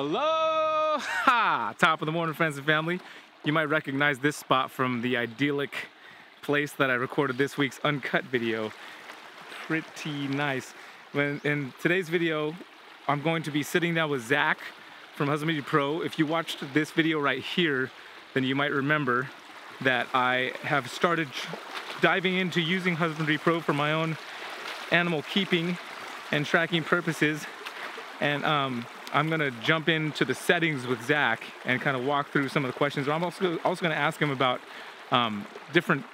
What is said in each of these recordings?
Aloha! Top of the morning, friends and family. You might recognize this spot from the idyllic place that I recorded this week's uncut video. Pretty nice. In today's video, I'm going to be sitting down with Zach from Husbandry Pro. If you watched this video right here, then you might remember that I have started diving into using Husbandry Pro for my own animal keeping and tracking purposes. And I'm gonna jump into the settings with Zach and kind of walk through some of the questions. I'm also gonna ask him about different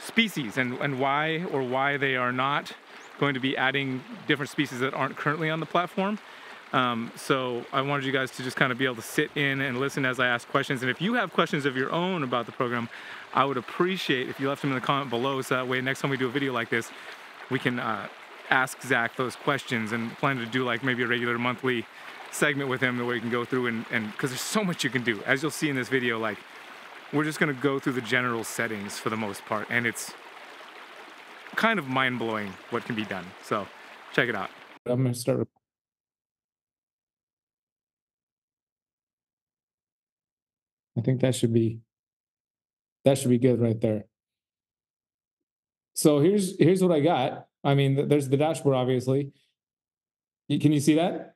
species and why they are not going to be adding different species that aren't currently on the platform. So I wanted you guys to just kind of be able to sit in and listen as I ask questions. And if you have questions of your own about the program, I would appreciate if you left them in the comment below, so that way next time we do a video like this, we can ask Zach those questions, and plan to do like maybe a regular monthly segment with him where you can go through and because there's so much you can do. As you'll see in this video, like, we're just gonna go through the general settings for the most part, and it's kind of mind-blowing what can be done. So check it out. I'm gonna start with I think that should be good right there. So here's what I got. I mean, there's the dashboard, obviously. Can you see that?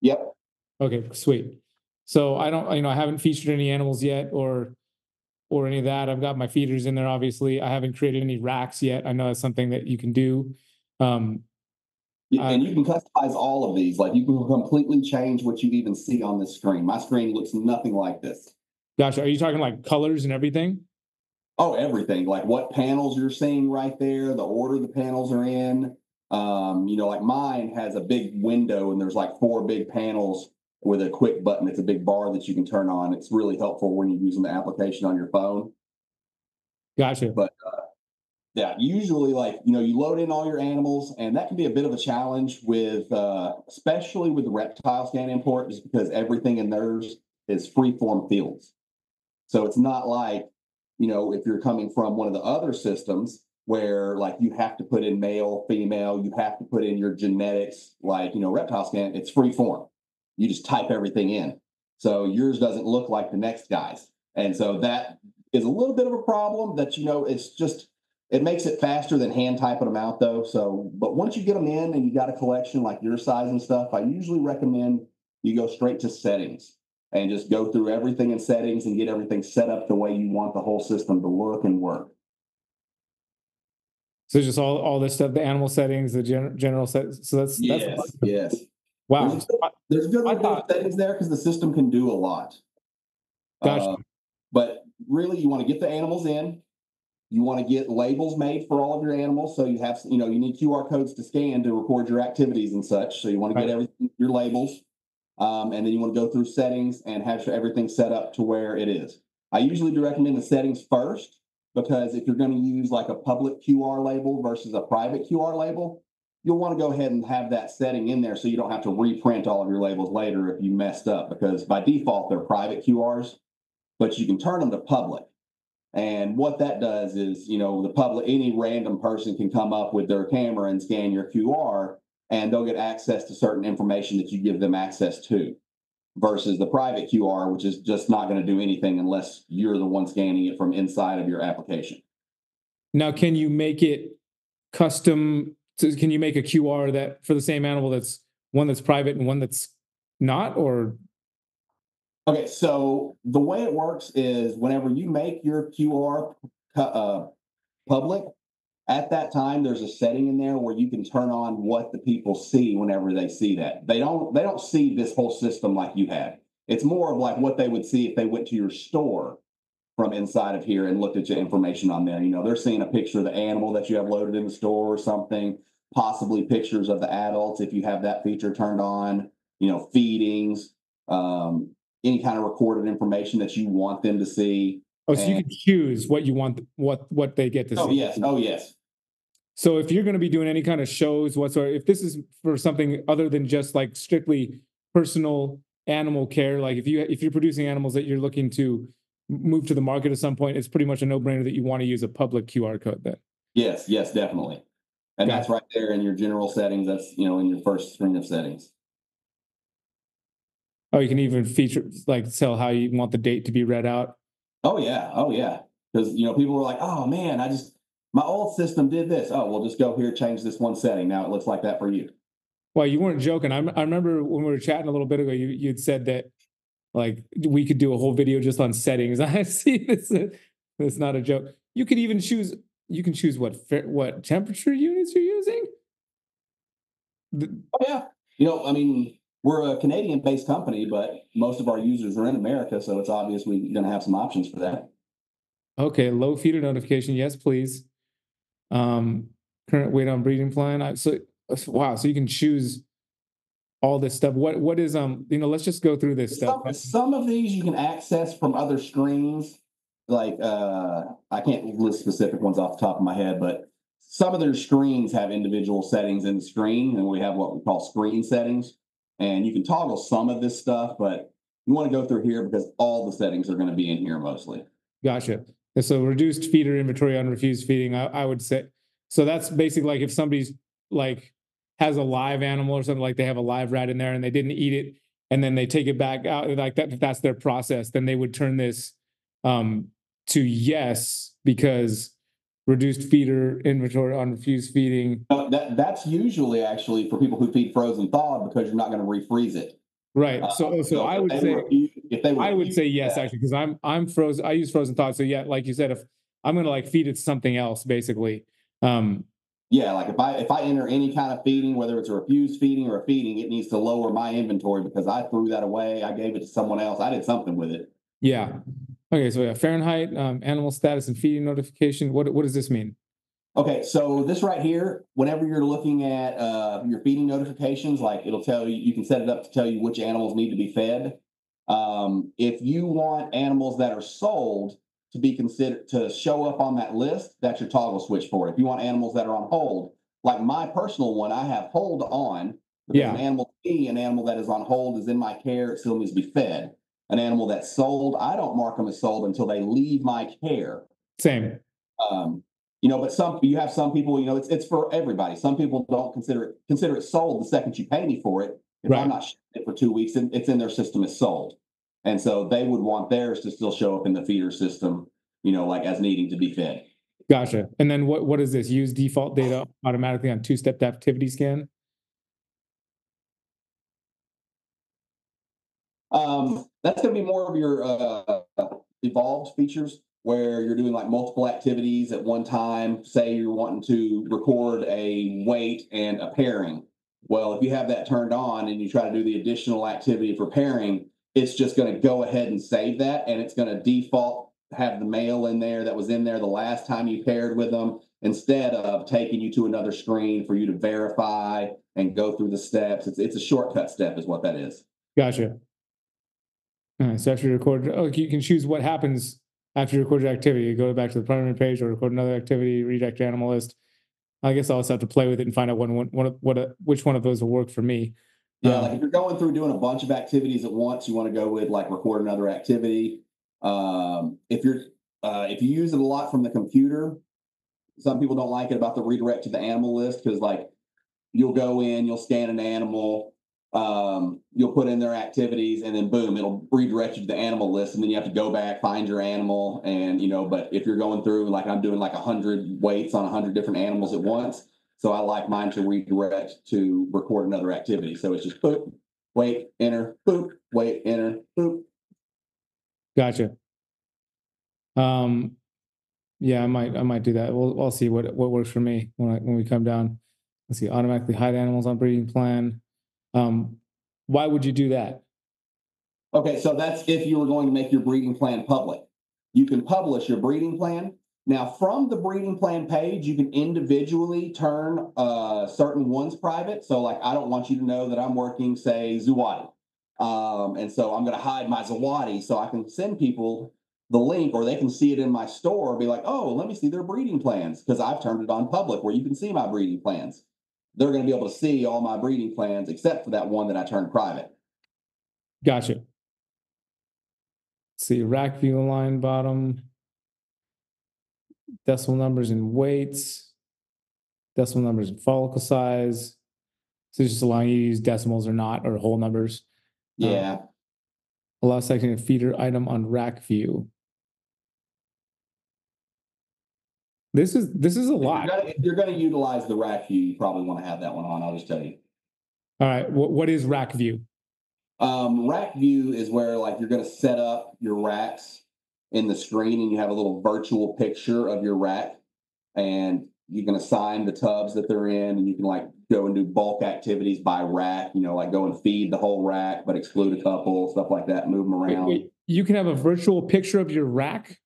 Yep. Okay, sweet. So I haven't featured any animals yet or any of that. I've got my feeders in there, obviously. I haven't created any racks yet. I know that's something that you can do. And you can customize all of these. Like, you can completely change what you even see on this screen. My screen looks nothing like this. Gotcha. Are you talking like colors and everything? Oh, everything. Like what panels you're seeing right there, the order the panels are in. Like mine has a big window and there's like 4 big panels with a quick button. It's a big bar that you can turn on. It's really helpful when you're using the application on your phone. Gotcha. But yeah, usually you load in all your animals, and that can be a bit of a challenge with, especially with the reptile scan import, just because everything in theirs is free-form fields. So it's not like, if you're coming from one of the other systems where like you have to put in male, female, you have to put in your genetics, reptile scan, it's free form. You just type everything in. So yours doesn't look like the next guy's. And so that is a little bit of a problem that, it makes it faster than hand typing them out though. So, but once you get them in and you got a collection like your size and stuff, I usually recommend you go straight to settings and just go through everything in settings and get everything set up the way you want the whole system to look and work. So just all this stuff, the animal settings, the general settings. So that's... Yes, that's awesome. Yes. Wow. There's a good amount of settings there because the system can do a lot. Gotcha. But really, you want to get the animals in. You want to get labels made for all of your animals. So you have, you need QR codes to scan to record your activities and such. So you want to get everything, your labels. And then you want to go through settings and have everything set up to where it is. I usually do recommend the settings first, because if you're going to use like a public QR label versus a private QR label, you'll want to go ahead and have that setting in there so you don't have to reprint all of your labels later if you messed up, because by default they're private QRs, but you can turn them to public. And what that does is, the public, any random person can come up with their camera and scan your QR, and they'll get access to certain information that you give them access to, versus the private QR, which is just not going to do anything unless you're the one scanning it from inside of your application. Now, can you make it custom? So can you make a QR that for the same animal, that's one that's private and one that's not? Or okay, so the way it works is whenever you make your QR public, at that time, there's a setting in there where you can turn on what the people see whenever they see that. They don't see this whole system like you have. It's more of like what they would see if they went to your store from inside of here and looked at your information on there. They're seeing a picture of the animal that you have loaded in the store or something, possibly pictures of the adults if you have that feature turned on, feedings, any kind of recorded information that you want them to see. Oh, so you can choose what you want, what they get to see. Oh, yes. Oh, yes. So if you're going to be doing any kind of shows whatsoever, if this is for something other than just like strictly personal animal care, like if you're producing animals that you're looking to move to the market at some point, it's pretty much a no-brainer that you want to use a public QR code then. Yes, yes, definitely. And that's right there in your general settings. That's, in your first screen of settings. Oh, you can even feature, like, tell how you want the date to be read out. Oh yeah. Oh yeah. Because, you know, people were like, oh man, I just, my old system did this. Oh, we'll just go here, change this one setting. Now it looks like that for you. Well, you weren't joking. I remember when we were chatting a little bit ago, you'd said that, like, we could do a whole video just on settings. I see this. It's not a joke. You could even choose, you can choose what temperature units you're using. Oh yeah. You know, I mean, we're a Canadian-based company, but most of our users are in America, so it's obvious we're going to have some options for that. Okay, low feeder notification, yes, please. Current weight on breeding plan. So you can choose all this stuff. What is you know? Let's just go through this stuff. Some of these you can access from other screens. Like I can't list specific ones off the top of my head, but some of their screens have individual settings in the screen, and we have what we call screen settings. And you can toggle some of this stuff, but you want to go through here because all the settings are going to be in here mostly. Gotcha. And so reduced feeder inventory on refused feeding, I would say. So that's basically like if somebody's like has a live animal or something, like they have a live rat in there and they didn't eat it and then they take it back out, like that, if that's their process, then they would turn this to yes, because reduced feeder inventory on refused feeding. That's usually actually for people who feed frozen thawed, because you're not going to refreeze it. Right. So I would say yes, actually, because I'm frozen. I use frozen thawed. So yeah, like you said, if I'm going to like feed it something else, basically. Yeah, like if I enter any kind of feeding, whether it's a refused feeding or a feeding, it needs to lower my inventory because I threw that away. I gave it to someone else. I did something with it. Yeah. Okay, so yeah, Fahrenheit, animal status and feeding notification. What does this mean? Okay, so this right here, whenever you're looking at your feeding notifications, like it'll tell you, you can set it up to tell you which animals need to be fed. If you want animals that are sold to be considered to show up on that list, that's your toggle switch for it. If you want animals that are on hold, like my personal one, I have hold on. Yeah. An animal that is on hold is in my care, it still needs to be fed. An animal that's sold, I don't mark them as sold until they leave my care. Same. You know, but you have some people, you know, it's for everybody. Some people don't consider it sold the second you pay me for it. If right. I'm not shipping it for 2 weeks, and it's in their system as sold. And so they would want theirs to still show up in the feeder system, you know, like as needing to be fed. Gotcha. And then what is this? Use default data automatically on two-step activity scan? That's going to be more of your evolved features where you're doing like multiple activities at one time. Say you're wanting to record a weight and a pairing. Well, if you have that turned on and you try to do the additional activity for pairing, it's just going to go ahead and save that, and it's going to default have the mail in there that was in there the last time you paired with them, instead of taking you to another screen for you to verify and go through the steps. It's a shortcut step is what that is. Gotcha. All right, so after you record, you can choose what happens after you record your activity. You go back to the primary page or record another activity, redirect your animal list. I guess I'll just have to play with it and find out which one of those will work for me. Yeah, like if you're going through doing a bunch of activities at once, you want to go with like record another activity. If you use it a lot from the computer, some people don't like it about the redirect to the animal list, because like you'll go in, you'll scan an animal, you'll put in their activities, and then boom, it'll redirect you to the animal list, and then you have to go back, find your animal, and you know. But if you're going through, like I'm doing like 100 weights on 100 different animals at once, so I like mine to redirect to record another activity. So it's just boop, wait, enter, boop, wait, enter, boop. Gotcha. Yeah, I might do that. I'll see what works for me when we come down. Let's see, automatically hide animals on breeding plan. Why would you do that? Okay, so that's if you were going to make your breeding plan public. You can publish your breeding plan. Now, from the breeding plan page, you can individually turn certain ones private. So, like, I don't want you to know that I'm working, say, Zawadi. And so I'm going to hide my Zawadi so I can send people the link, or they can see it in my store and be like, oh, let me see their breeding plans, because I've turned it on public where you can see my breeding plans. They're going to be able to see all my breeding plans except for that one that I turned private. Gotcha. Let's see, rack view line bottom, decimal numbers and weights, decimal numbers and follicle size. So it's just allowing you to use decimals or not, or whole numbers. Yeah. Allow selecting a feeder item on rack view. This is a lot. If you're going to utilize the rack view, you probably want to have that one on. I'll just tell you. All right. What is rack view? Rack view is where like you're going to set up your racks in the screen, and you have a little virtual picture of your rack, and you can assign the tubs that they're in, and you can like go and do bulk activities by rack. You know, like go and feed the whole rack, but exclude a couple, stuff like that. Move them around. Wait. You can have a virtual picture of your rack.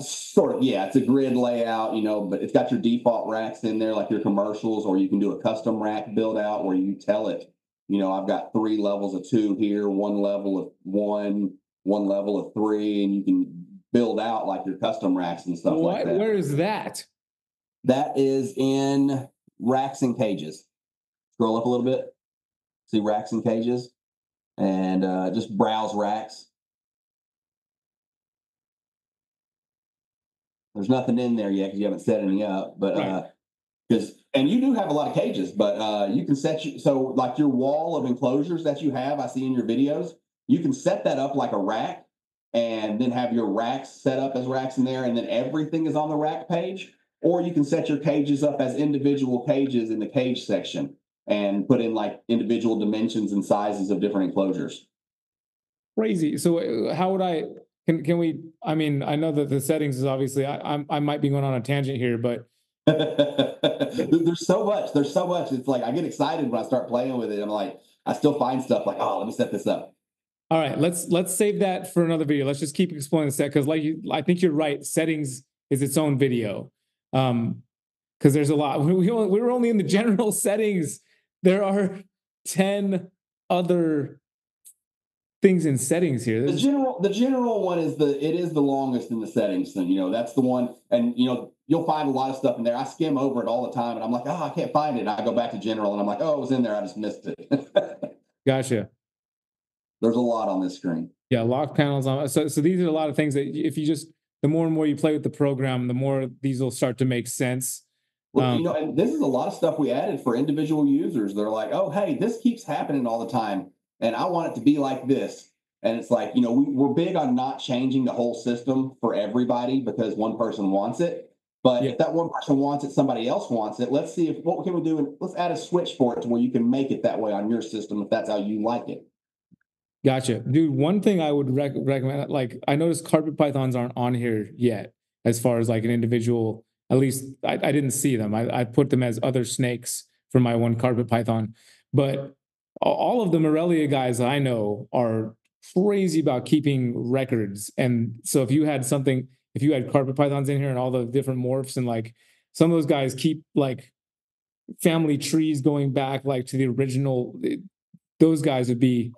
Sort of, yeah. It's a grid layout, you know, but it's got your default racks in there, like your commercials, or you can do a custom rack build out where you tell it, you know, I've got 3 levels of 2 here, 1 level of 1, 1 level of 3, and you can build out like your custom racks and stuff like that. Where is that? That is in Racks and Cages. Scroll up a little bit, see Racks and Cages, and just browse racks. There's nothing in there yet because you haven't set any up, but because and you do have a lot of cages, but you can set so like your wall of enclosures that you have. I see in your videos, you can set that up like a rack, and then have your racks set up as racks in there, and then everything is on the rack page. Or you can set your cages up as individual cages in the cage section, and put in like individual dimensions and sizes of different enclosures. Crazy. So how would I? Can we, I mean, I know that the settings is obviously, I might be going on a tangent here, but. There's so much. It's like, I get excited when I start playing with it. I'm like, I still find stuff like, oh, let me set this up. All right, let's save that for another video. Let's just keep exploring the set. Because like you, I think you're right. Settings is its own video. Because there's a lot. We were only in the general settings. There are 10 other things in settings here. There's... The general one is the longest in the settings thing. You know, that's the one, and you know, you'll find a lot of stuff in there. I skim over it all the time, and I'm like, oh, I can't find it. And I go back to general, and I'm like, oh, it was in there. I just missed it. Gotcha. There's a lot on this screen. Yeah, lock panels on. So these are a lot of things that if you just the more and more you play with the program, the more these will start to make sense. Well, you know, and this is a lot of stuff we added for individual users. They're like, oh, hey, this keeps happening all the time. And I want it to be like this. And it's like, you know, we're big on not changing the whole system for everybody because one person wants it. But yeah. If that one person wants it, somebody else wants it. Let's see if what can we do. And let's add a switch for it to where you can make it that way on your system if that's how you like it. Gotcha. Dude, one thing I would recommend, like I noticed carpet pythons aren't on here yet as far as like an individual, at least I didn't see them. I put them as other snakes for my one carpet python. But all of the Morelia guys I know are crazy about keeping records. And so if you had something, if you had carpet pythons in here and all the different morphs, and like some of those guys keep like family trees going back like to the original, those guys would be.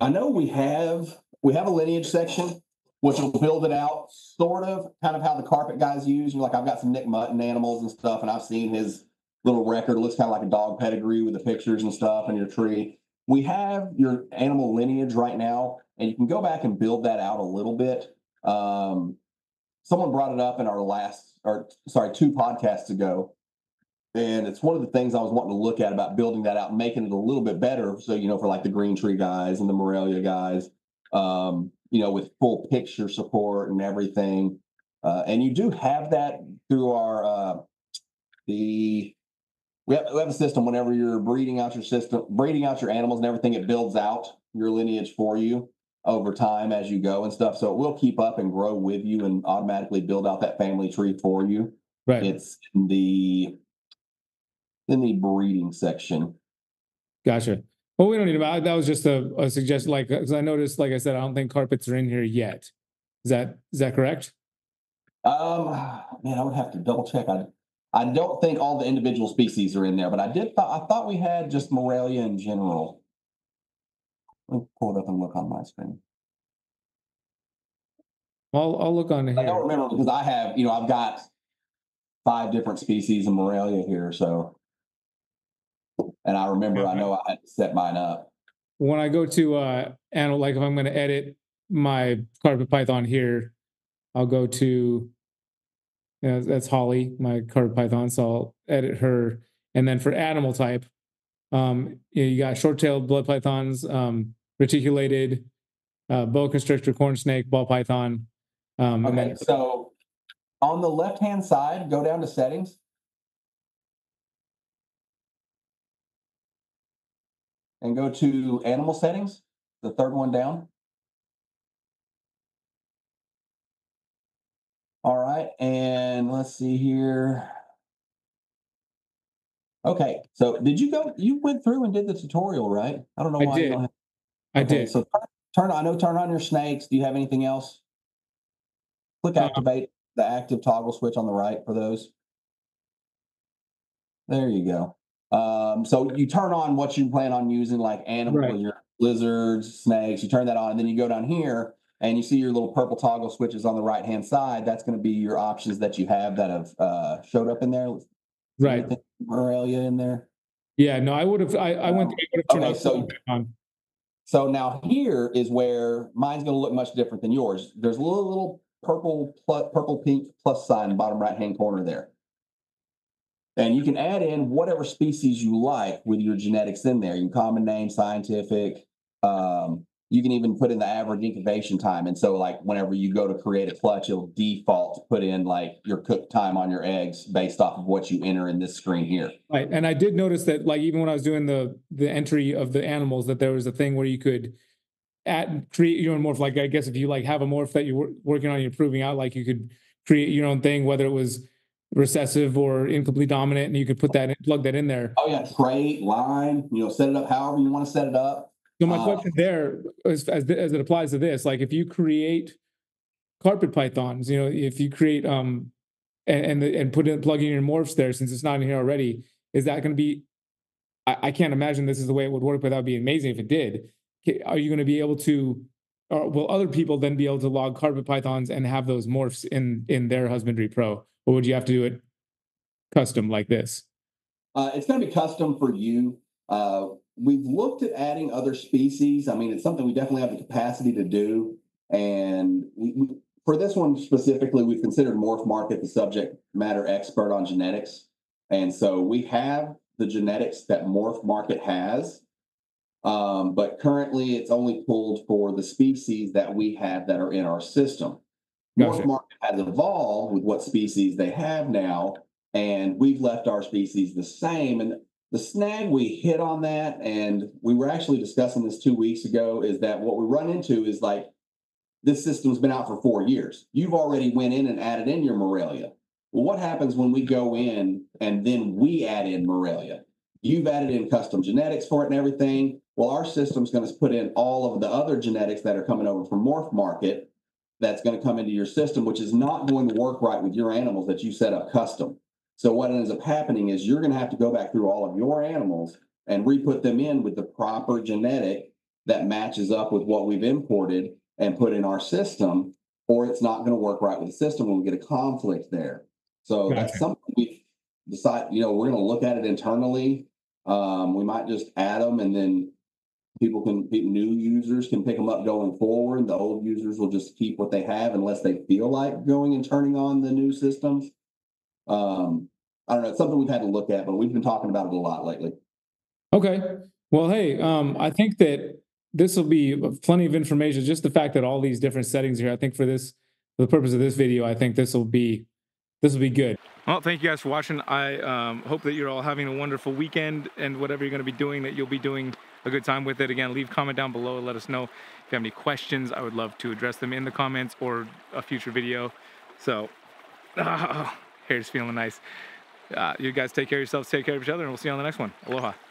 I know we have a lineage section, which will build it out sort of kind of how the carpet guys use. Like I've got some Nick Mutton animals and stuff, and I've seen his little record. It looks kind of like a dog pedigree with the pictures and stuff and your tree. We have your animal lineage right now, and you can go back and build that out a little bit. Someone brought it up in our two podcasts ago, and it's one of the things I was wanting to look at about building that out, making it a little bit better. So, you know, for like the Green Tree guys and the Morelia guys, you know, with full picture support and everything. And you do have that through our, We have a system. Whenever you're breeding out your animals and everything, it builds out your lineage for you over time as you go and stuff. So it will keep up and grow with you and automatically build out that family tree for you. Right. It's in the breeding section. Gotcha. Well, we don't need that. That was just a suggestion. Like, because I noticed, like I said, I don't think carpets are in here yet. Is that correct? Man, I would have to double check. I don't think all the individual species are in there, but I thought we had just Morelia in general. Let me pull it up and look on my screen. I'll look on here. I don't remember because I have, you know, I've got 5 different species of Morelia here, so. And I remember, okay. I know I had to set mine up. When I go to animal, like if I'm going to edit my carpet python here, I'll go to. Yeah, that's Holly, my carpet python. So I'll edit her. And then for animal type, you got short-tailed blood pythons, reticulated, boa constrictor, corn snake, ball python. Okay, and then... so on the left-hand side, go down to settings. And go to animal settings, the third one down. All right, and let's see here. Okay, so did you go, you went through and did the tutorial, right? I don't know why. I did. You don't have... I okay, did. So turn on your snakes. Do you have anything else? Click activate the active toggle switch on the right for those. There you go. So you turn on what you plan on using, like animal, right. Your lizards, snakes, you turn that on, and then you go down here and you see your little purple toggle switches on the right-hand side. That's going to be your options that you have that have showed up in there. Right. Morelia in there. Yeah, no, I would have, I went through, I okay, so, on. So now here is where mine's going to look much different than yours. There's a little purple-pink plus sign in the bottom right-hand corner there. And you can add in whatever species you like with your genetics in there. You can common name, scientific. You can even put in the average incubation time. And so, like, whenever you go to create a clutch, it'll default to put in, like, your cook time on your eggs based off of what you enter in this screen here. Right. And I did notice that, like, even when I was doing the entry of the animals, that there was a thing where you could create your own morph. Like, I guess if you, like, have a morph that you're working on, you're proving out, like, you could create your own thing, whether it was recessive or incomplete dominant, and you could put that in, plug that in there. Oh yeah, trait, line, you know, set it up however you want to set it up. So my question there, as it applies to this, like if you create carpet pythons, you know, if you create and put in, plug in your morphs there, since it's not in here already, is that going to be? I can't imagine this is the way it would work, but that would be amazing if it did. Are you going to be able to? Or will other people then be able to log carpet pythons and have those morphs in their Husbandry Pro? Or would you have to do it custom like this? It's going to be custom for you. We've looked at adding other species. I mean, it's something we definitely have the capacity to do. And we, for this one specifically, we've considered Morph Market the subject matter expert on genetics. And so we have the genetics that Morph Market has. But currently, it's only pulled for the species that we have that are in our system. Gotcha. Morph Market has evolved with what species they have now, and we've left our species the same. And the snag we hit on that, and we were actually discussing this 2 weeks ago, is that what we run into is like, this system's been out for 4 years. You've already went in and added in your Morelia. Well, what happens when we go in and then we add in Morelia? You've added in custom genetics for it and everything. Well, our system's going to put in all of the other genetics that are coming over from Morph Market. That's going to come into your system, which is not going to work right with your animals that you set up custom. So what ends up happening is you're going to have to go back through all of your animals and re-put them in with the proper genetic that matches up with what we've imported and put in our system, or it's not going to work right with the system when we get a conflict there. So gotcha. That's something we decide, you know, we're going to look at it internally. We might just add them and then new users can pick them up going forward. The old users will just keep what they have unless they feel like going and turning on the new systems. I don't know. It's something we've had to look at, but we've been talking about it a lot lately. Okay. Well, hey, I think that this will be plenty of information. Just the fact that all these different settings here, I think for the purpose of this video, I think this will be good. Well, thank you guys for watching. I hope that you're all having a wonderful weekend, and whatever you're going to be doing, that you'll be doing a good time with it. Again, leave a comment down below and let us know if you have any questions. I would love to address them in the comments or a future video. So, hair's feeling nice. You guys take care of yourselves, take care of each other, and we'll see you on the next one. Aloha.